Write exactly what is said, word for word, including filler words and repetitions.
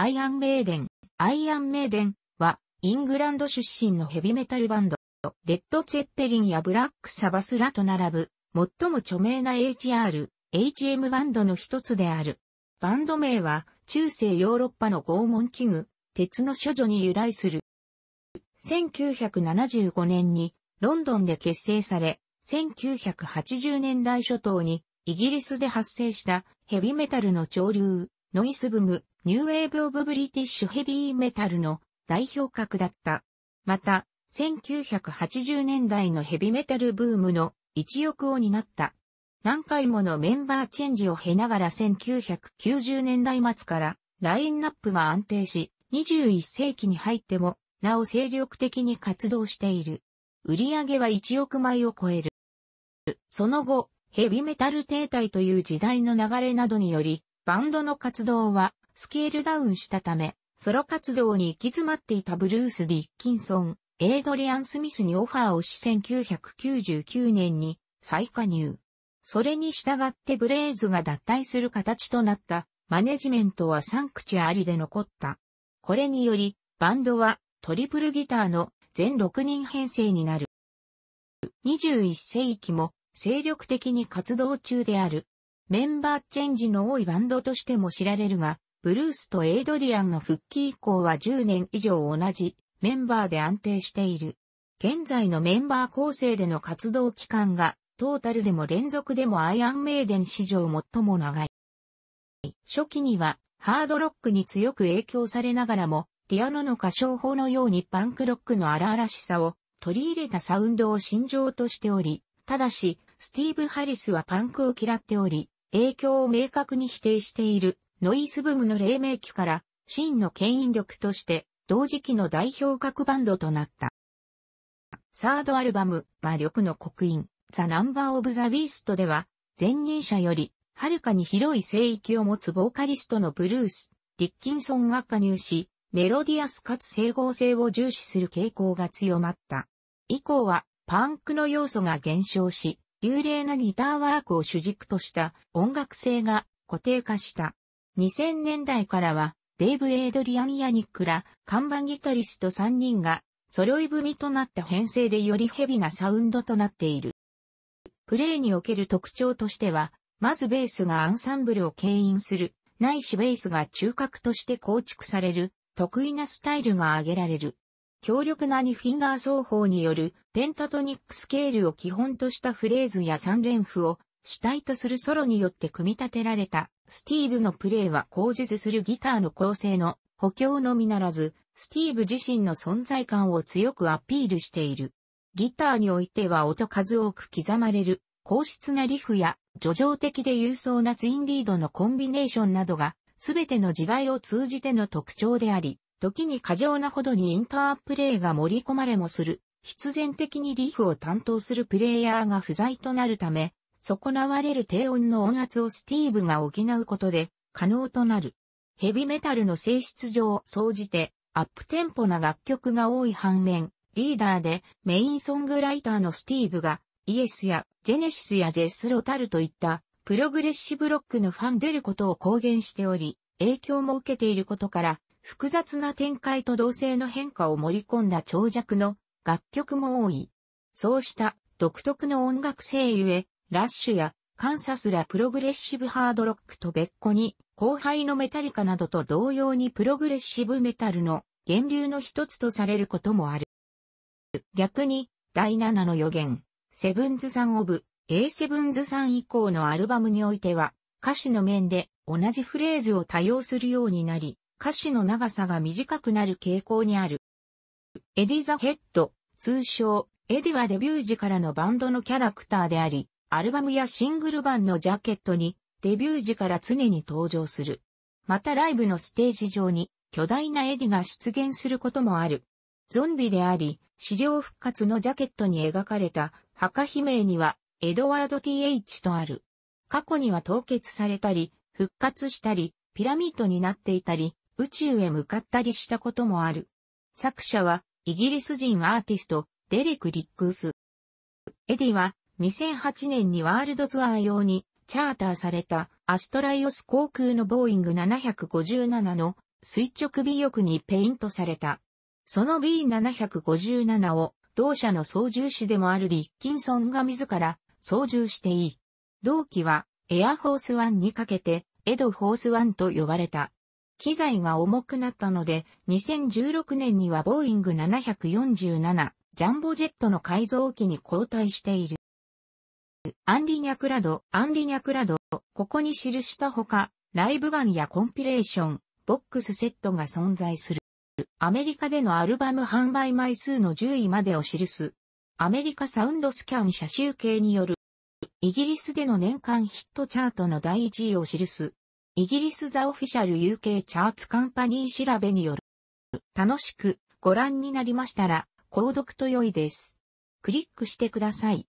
アイアンメイデン。アイアンメイデンはイングランド出身のヘビメタルバンド、レッド・ツェッペリンやブラック・サバスらと並ぶ最も著名な エイチアール、エイチエム バンドの一つである。バンド名は中世ヨーロッパの拷問器具、鉄の処女に由来する。せんきゅうひゃくななじゅうごねんにロンドンで結成され、せんきゅうひゃくはちじゅうねんだい初頭にイギリスで発生したヘビメタルの潮流、ノイズブーム、ニューウェーブ・オブ・ブリティッシュ・ヘビー・メタルの代表格だった。また、せんきゅうひゃくはちじゅうねんだいのヘビメタルブームの一翼を担った。何回ものメンバーチェンジを経ながらせんきゅうひゃくきゅうじゅうねんだいまつからラインナップが安定し、にじゅういっせいきに入っても、なお精力的に活動している。売り上げはいちおくまいを超える。その後、ヘビメタル停滞という時代の流れなどにより、バンドの活動はスケールダウンしたため、ソロ活動に行き詰まっていたブルース・ディッキンソン、エイドリアン・スミスにオファーをしせんきゅうひゃくきゅうじゅうきゅうねんに再加入。それに従ってブレイズが脱退する形となった、マネジメントはサンクチュアリで残った。これにより、バンドはトリプルギターの全ろくにんへんせいになる。にじゅういっせいきも精力的に活動中である。メンバーチェンジの多いバンドとしても知られるが、ブルースとエイドリアンの復帰以降はじゅうねんいじょう同じメンバーで安定している。現在のメンバー構成での活動期間がトータルでも連続でもアイアンメイデン史上最も長い。初期にはハードロックに強く影響されながらも、ティアノの歌唱法のようにパンクロックの荒々しさを取り入れたサウンドを信条としており、ただし、スティーブ・ハリスはパンクを嫌っており、影響を明確に否定しているノイズブームの黎明期から、真の牽引力として、同時期の代表格バンドとなった。サードアルバム、魔力の刻印、ザ・ナンバー・オブ・ザ・ビーストでは、前任者より、はるかに広い聖域を持つボーカリストのブルース・ディッキンソンが加入し、メロディアスかつ整合性を重視する傾向が強まった。以降はパンクの要素が減少し、流麗なギターワークを主軸とした音楽性が固定化した。にせんねんだいからはデイブ・エイドリアン・ヤニックら看板ギタリストさんにんが揃い踏みとなった編成でよりヘビなサウンドとなっている。プレイにおける特徴としては、まずベースがアンサンブルを牽引する、ないしベースが中核として構築される。得意なスタイルが挙げられる。強力なにフィンガー奏法によるペンタトニックスケールを基本としたフレーズや三連符を主体とするソロによって組み立てられたスティーブのプレイは後述するギターの構成の補強のみならず、スティーブ自身の存在感を強くアピールしている。ギターにおいては音数多く刻まれる硬質なリフや叙情的で勇壮なツインリードのコンビネーションなどがすべての時代を通じての特徴であり、時に過剰なほどにインタープレイが盛り込まれもする、必然的にリフを担当するプレイヤーが不在となるため、損なわれる低音の音圧をスティーブが補うことで可能となる。ヘビメタルの性質上総じて、アップテンポな楽曲が多い反面、リーダーでメインソングライターのスティーブが、イエスやジェネシスやジェス・ロタルといった、プログレッシブロックのファンであることを公言しており、影響も受けていることから、複雑な展開と動静の変化を盛り込んだ長尺の楽曲も多い。そうした独特の音楽性ゆえ、ラッシュやカンサスらプログレッシブハードロックと別個に、後輩のメタリカなどと同様にプログレッシブメタルの源流の一つとされることもある。逆に、だいななの予言、セブンズ・サン・オブ、エーセブンズさん以降のアルバムにおいては、歌詞の面で同じフレーズを多用するようになり、歌詞の長さが短くなる傾向にある。エディ・ザ・ヘッド、通称、エディはデビュー時からのバンドのキャラクターであり、アルバムやシングル版のジャケットに、デビュー時から常に登場する。またライブのステージ上に、巨大なエディが出現することもある。ゾンビであり、死霊復活のジャケットに描かれた、墓碑銘には、エドワード ティーエイチ とある。過去には凍結されたり、復活したり、ピラミッドになっていたり、宇宙へ向かったりしたこともある。作者は、イギリス人アーティスト、デレク・リックス。エディは、にせんはちねんにワールドツアー用に、チャーターされた、アストライオス航空のボーイングななごーななの、垂直尾翼にペイントされた。その ビーななひゃくごじゅうなな を同社の操縦士でもあるリッキンソンが自ら操縦していい。同機はエアフォースワンにかけてエドフォースワンと呼ばれた。機材が重くなったのでにせんじゅうろくねんにはボーイングななひゃくよんじゅうななジャンボジェットの改造機に交代している。アンリニャクラド、アンリニャクラド、ここに記したほか、ライブ版やコンピレーション、ボックスセットが存在する。アメリカでのアルバム販売枚数のじゅういまでを記す。アメリカサウンドスキャン社集計による。イギリスでの年間ヒットチャートのだいいちいを記す。イギリスザオフィシャル ユーケー チャーツカンパニー調べによる。楽しくご覧になりましたら、購読と良いです。クリックしてください。